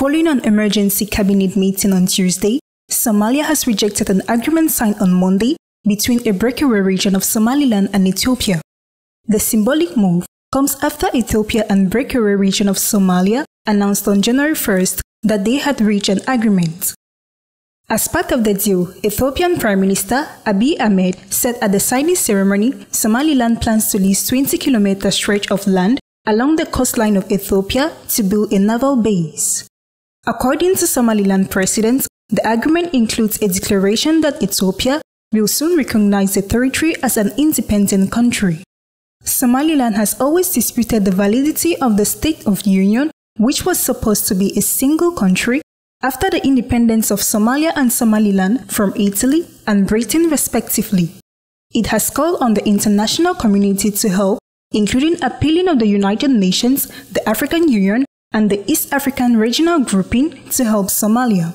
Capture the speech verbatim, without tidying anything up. Following an emergency cabinet meeting on Tuesday, Somalia has rejected an agreement signed on Monday between a breakaway region of Somaliland and Ethiopia. The symbolic move comes after Ethiopia and breakaway region of Somalia announced on January first that they had reached an agreement. As part of the deal, Ethiopian Prime Minister Abiy Ahmed said at the signing ceremony, Somaliland plans to lease twenty kilometer stretch of land along the coastline of Ethiopia to build a naval base. According to Somaliland President, the agreement includes a declaration that Ethiopia will soon recognize the territory as an independent country. Somaliland has always disputed the validity of the State of the Union, which was supposed to be a single country, after the independence of Somalia and Somaliland from Italy and Britain respectively. It has called on the international community to help, including appealing of the United Nations, the African Union, and the East African Regional Grouping to help Somalia.